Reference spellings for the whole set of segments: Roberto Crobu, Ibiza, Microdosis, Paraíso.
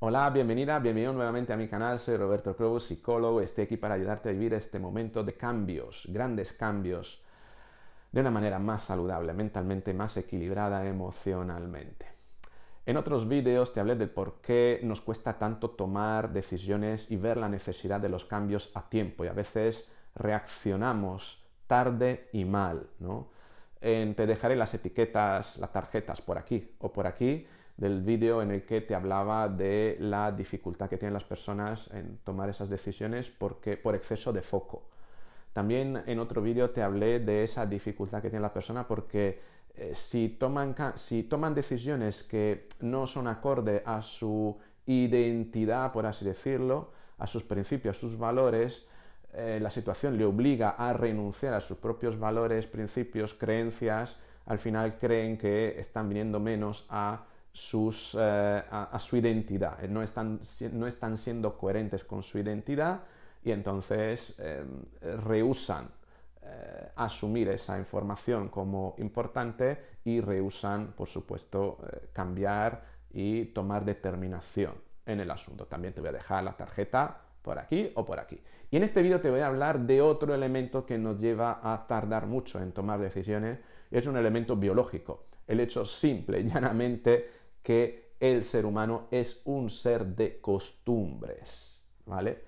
Hola, bienvenida, bienvenido nuevamente a mi canal. Soy Roberto Crobu, psicólogo. Estoy aquí para ayudarte a vivir este momento de cambios, grandes cambios, de una manera más saludable, mentalmente más equilibrada, emocionalmente. En otros vídeos te hablé de por qué nos cuesta tanto tomar decisiones y ver la necesidad de los cambios a tiempo, y a veces reaccionamos tarde y mal, ¿no? Te dejaré las etiquetas, las tarjetas por aquí o por aquí, del vídeo en el que te hablaba de la dificultad que tienen las personas en tomar esas decisiones por exceso de foco. También en otro vídeo te hablé de esa dificultad que tiene la persona porque si toman decisiones que no son acorde a su identidad, por así decirlo, a sus principios, a sus valores, la situación le obliga a renunciar a sus propios valores, principios, creencias. Al final creen que están viniendo menos a su identidad, no están siendo coherentes con su identidad y entonces rehúsan asumir esa información como importante y rehúsan, por supuesto, cambiar y tomar determinación en el asunto. También te voy a dejar la tarjeta por aquí o por aquí. Y en este vídeo te voy a hablar de otro elemento que nos lleva a tardar mucho en tomar decisiones, y es un elemento biológico. El hecho simple y llanamente que el ser humano es un ser de costumbres, ¿vale?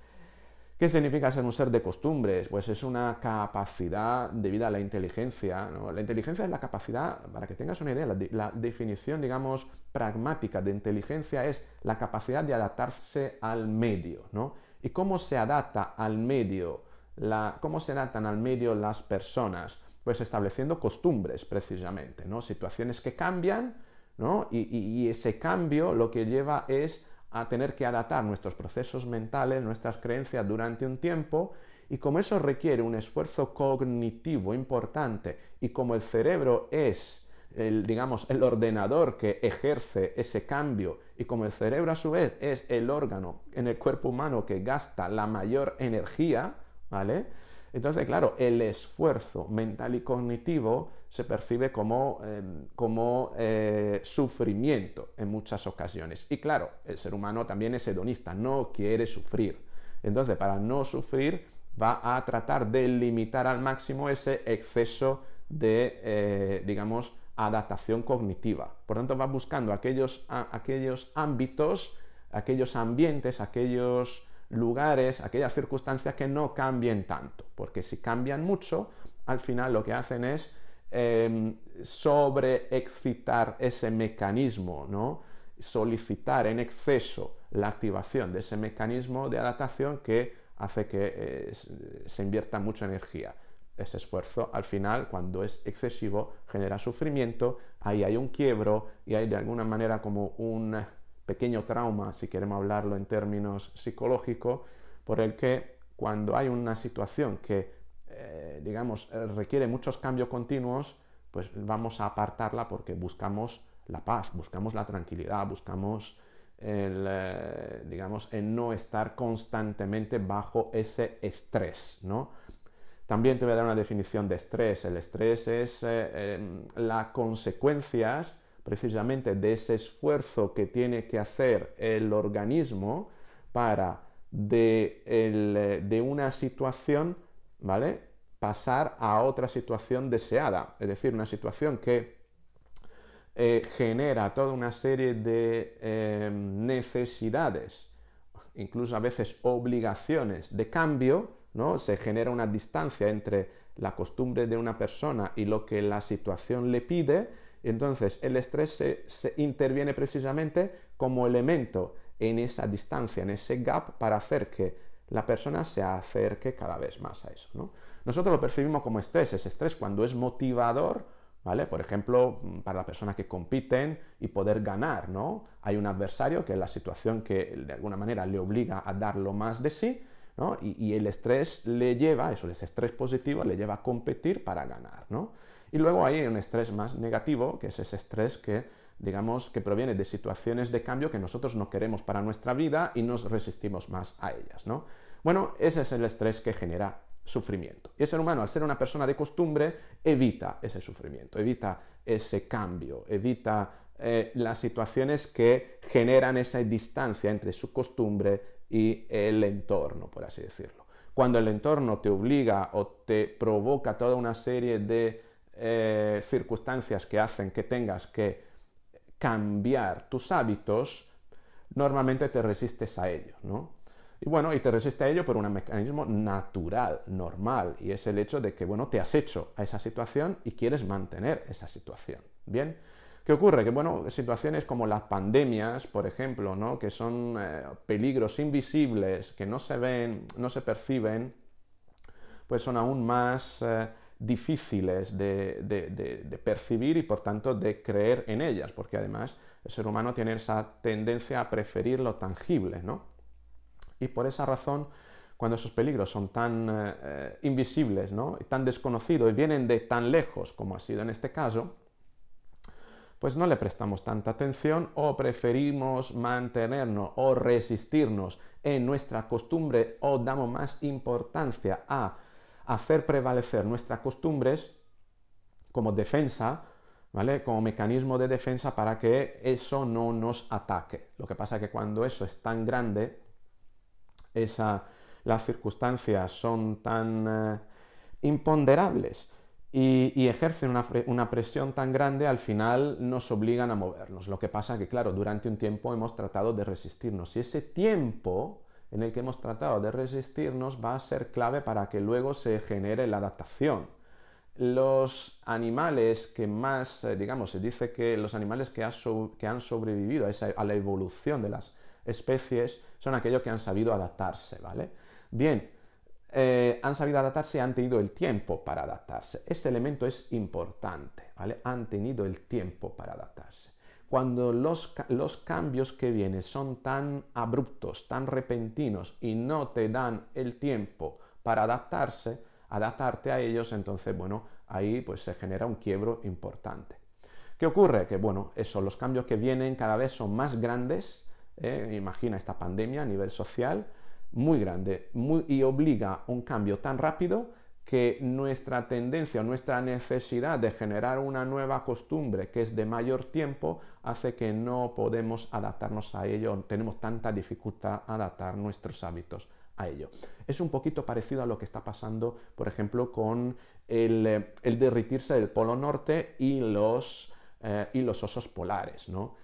¿Qué significa ser un ser de costumbres? Pues es una capacidad debida a la inteligencia, ¿no? La inteligencia es la capacidad, para que tengas una idea, la definición, digamos, pragmática de inteligencia es la capacidad de adaptarse al medio, ¿no? ¿Y cómo se adapta al medio? ¿Cómo se adaptan al medio las personas? Pues estableciendo costumbres, precisamente, ¿no? Situaciones que cambian, ¿no? Y ese cambio lo que lleva es a tener que adaptar nuestros procesos mentales, nuestras creencias durante un tiempo, y como eso requiere un esfuerzo cognitivo importante, y como el cerebro es, digamos, el ordenador que ejerce ese cambio, y como el cerebro a su vez es el órgano en el cuerpo humano que gasta la mayor energía, ¿vale? Entonces, claro, el esfuerzo mental y cognitivo se percibe como sufrimiento en muchas ocasiones. Y claro, el ser humano también es hedonista, no quiere sufrir. Entonces, para no sufrir, va a tratar de limitar al máximo ese exceso de, digamos, adaptación cognitiva. Por tanto, va buscando aquellos ámbitos, aquellos ambientes, aquellos lugares, aquellas circunstancias que no cambien tanto, porque si cambian mucho, al final lo que hacen es sobreexcitar ese mecanismo, ¿no? Solicitar en exceso la activación de ese mecanismo de adaptación que hace que se invierta mucha energía. Ese esfuerzo, al final, cuando es excesivo, genera sufrimiento, ahí hay un quiebro y hay de alguna manera como un pequeño trauma, si queremos hablarlo en términos psicológicos, por el que cuando hay una situación que, digamos, requiere muchos cambios continuos, pues vamos a apartarla porque buscamos la paz, buscamos la tranquilidad, buscamos el no estar constantemente bajo ese estrés, ¿no? También te voy a dar una definición de estrés. El estrés es las consecuencias precisamente de ese esfuerzo que tiene que hacer el organismo para de una situación, ¿vale?, pasar a otra situación deseada, es decir, una situación que genera toda una serie de necesidades, incluso a veces obligaciones de cambio, ¿no? Se genera una distancia entre la costumbre de una persona y lo que la situación le pide. Entonces, el estrés se interviene precisamente como elemento en esa distancia, en ese gap, para hacer que la persona se acerque cada vez más a eso, ¿no? Nosotros lo percibimos como estrés. Es estrés cuando es motivador, ¿vale? Por ejemplo, para las personas que compiten y poder ganar, ¿no? Hay un adversario que es la situación que de alguna manera le obliga a dar lo más de sí, ¿no? Y el estrés le lleva, eso es estrés positivo, le lleva a competir para ganar, ¿no? Y luego hay un estrés más negativo, que es ese estrés que, digamos, que proviene de situaciones de cambio que nosotros no queremos para nuestra vida y nos resistimos más a ellas, ¿no? Bueno, ese es el estrés que genera sufrimiento. Y el ser humano, al ser una persona de costumbre, evita ese sufrimiento, evita ese cambio, evita las situaciones que generan esa distancia entre su costumbre y el entorno, por así decirlo. Cuando el entorno te obliga o te provoca toda una serie de circunstancias que hacen que tengas que cambiar tus hábitos, normalmente te resistes a ello, ¿no? Y bueno, y te resiste a ello por un mecanismo natural, normal, y es el hecho de que, bueno, te has hecho a esa situación y quieres mantener esa situación, ¿bien? ¿Qué ocurre? Que, bueno, situaciones como las pandemias, por ejemplo, ¿no?, que son peligros invisibles, que no se ven, no se perciben, pues son aún más difíciles de percibir y, por tanto, de creer en ellas, porque además el ser humano tiene esa tendencia a preferir lo tangible, ¿no? Y por esa razón, cuando esos peligros son tan invisibles, ¿no?, y tan desconocidos y vienen de tan lejos como ha sido en este caso, pues no le prestamos tanta atención o preferimos mantenernos o resistirnos en nuestra costumbre o damos más importancia a hacer prevalecer nuestras costumbres como defensa, ¿vale?, como mecanismo de defensa para que eso no nos ataque. Lo que pasa es que cuando eso es tan grande, las circunstancias son tan imponderables y ejercen una presión tan grande, al final nos obligan a movernos. Lo que pasa es que, claro, durante un tiempo hemos tratado de resistirnos y ese tiempo en el que hemos tratado de resistirnos va a ser clave para que luego se genere la adaptación. Los animales que más, digamos, se dice que los animales que han sobrevivido a la evolución de las especies son aquellos que han sabido adaptarse, ¿vale? Bien, han sabido adaptarse, han tenido el tiempo para adaptarse. Este elemento es importante, ¿vale? Han tenido el tiempo para adaptarse. Cuando los cambios que vienen son tan abruptos, tan repentinos y no te dan el tiempo para adaptarte a ellos, entonces, bueno, ahí pues se genera un quiebro importante. ¿Qué ocurre? Que, bueno, eso, los cambios que vienen cada vez son más grandes. Imagina esta pandemia a nivel social, muy grande, y obliga un cambio tan rápido que nuestra tendencia, nuestra necesidad de generar una nueva costumbre que es de mayor tiempo, hace que no podemos adaptarnos a ello, tenemos tanta dificultad a adaptar nuestros hábitos a ello. Es un poquito parecido a lo que está pasando, por ejemplo, con el derretirse del Polo Norte y los osos polares, ¿no?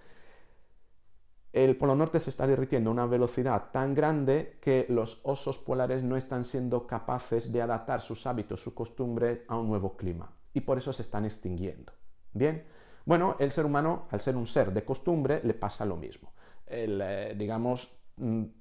El Polo Norte se está derritiendo a una velocidad tan grande que los osos polares no están siendo capaces de adaptar sus hábitos, su costumbre a un nuevo clima, y por eso se están extinguiendo. Bien, bueno, el ser humano, al ser un ser de costumbre, le pasa lo mismo. Digamos,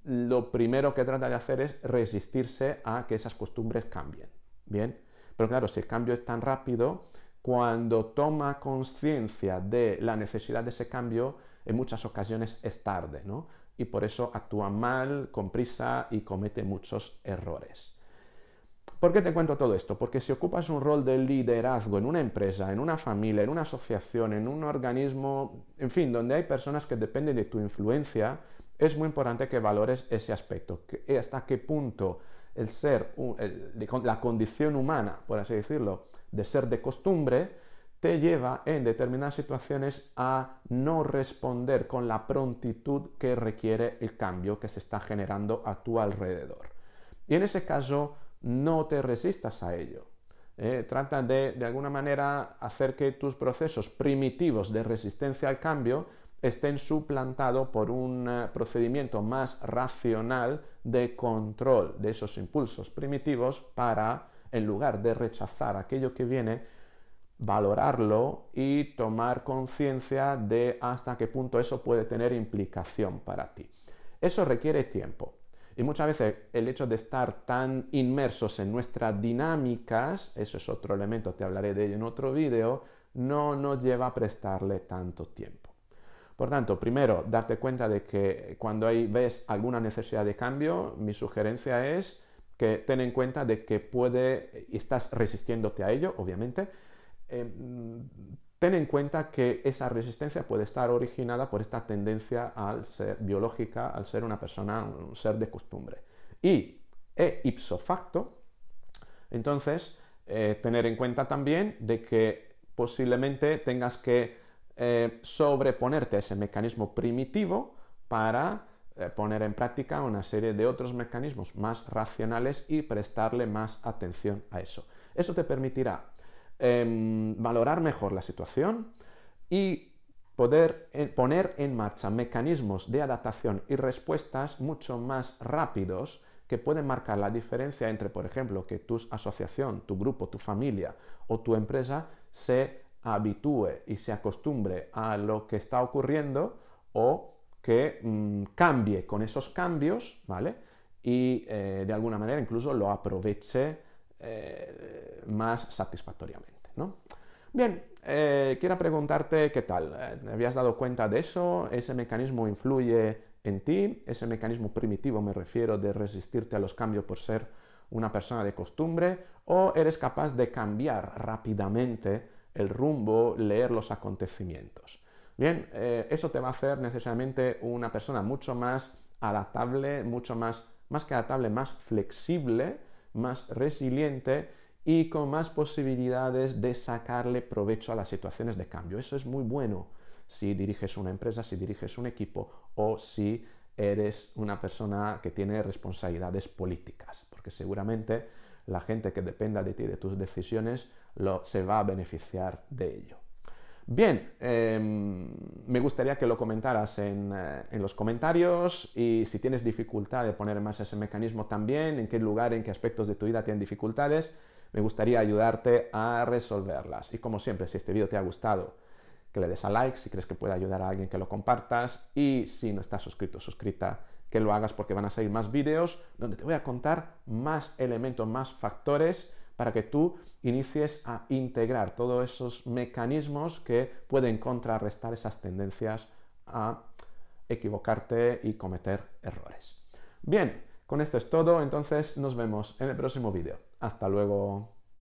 lo primero que trata de hacer es resistirse a que esas costumbres cambien. Bien, pero claro, si el cambio es tan rápido, cuando toma conciencia de la necesidad de ese cambio, en muchas ocasiones es tarde, ¿no? Y por eso actúa mal, con prisa y comete muchos errores. ¿Por qué te cuento todo esto? Porque si ocupas un rol de liderazgo en una empresa, en una familia, en una asociación, en un organismo, en fin, donde hay personas que dependen de tu influencia, es muy importante que valores ese aspecto, que hasta qué punto la condición humana, por así decirlo, de ser de costumbre, te lleva en determinadas situaciones a no responder con la prontitud que requiere el cambio que se está generando a tu alrededor. Y en ese caso, no te resistas a ello. Trata de alguna manera, hacer que tus procesos primitivos de resistencia al cambio estén suplantados por un procedimiento más racional de control de esos impulsos primitivos para, en lugar de rechazar aquello que viene, valorarlo y tomar conciencia de hasta qué punto eso puede tener implicación para ti. Eso requiere tiempo y muchas veces el hecho de estar tan inmersos en nuestras dinámicas, eso es otro elemento, te hablaré de ello en otro vídeo, no nos lleva a prestarle tanto tiempo. Por tanto, primero, darte cuenta de que cuando ves alguna necesidad de cambio, mi sugerencia es que ten en cuenta de que estás resistiéndote a ello, obviamente. Ten en cuenta que esa resistencia puede estar originada por esta tendencia biológica, al ser una persona, un ser de costumbre. Y ipso facto, entonces, tener en cuenta también de que posiblemente tengas que sobreponerte a ese mecanismo primitivo para poner en práctica una serie de otros mecanismos más racionales y prestarle más atención a eso. Eso te permitirá valorar mejor la situación y poder poner en marcha mecanismos de adaptación y respuestas mucho más rápidos que pueden marcar la diferencia entre, por ejemplo, que tu asociación, tu grupo, tu familia o tu empresa se habitúe y se acostumbre a lo que está ocurriendo o que cambie con esos cambios, ¿vale? Y de alguna manera incluso lo aproveche más satisfactoriamente, ¿no? Bien, quiero preguntarte qué tal. ¿Te habías dado cuenta de eso? ¿Ese mecanismo influye en ti? ¿Ese mecanismo primitivo, me refiero, de resistirte a los cambios por ser una persona de costumbre? ¿O eres capaz de cambiar rápidamente el rumbo, leer los acontecimientos? Bien, eso te va a hacer necesariamente una persona mucho más adaptable, más flexible, más resiliente y con más posibilidades de sacarle provecho a las situaciones de cambio. Eso es muy bueno si diriges una empresa, si diriges un equipo o si eres una persona que tiene responsabilidades políticas, porque seguramente la gente que dependa de ti y de tus decisiones se va a beneficiar de ello. Bien, me gustaría que lo comentaras en los comentarios y si tienes dificultad de poner en marcha ese mecanismo también, en qué lugar, en qué aspectos de tu vida tienen dificultades, me gustaría ayudarte a resolverlas. Y como siempre, si este vídeo te ha gustado, que le des a like, si crees que puede ayudar a alguien que lo compartas y si no estás suscrito, suscrita, que lo hagas porque van a salir más vídeos donde te voy a contar más elementos, más factores para que tú inicies a integrar todos esos mecanismos que pueden contrarrestar esas tendencias a equivocarte y cometer errores. Bien, con esto es todo, entonces nos vemos en el próximo vídeo. Hasta luego.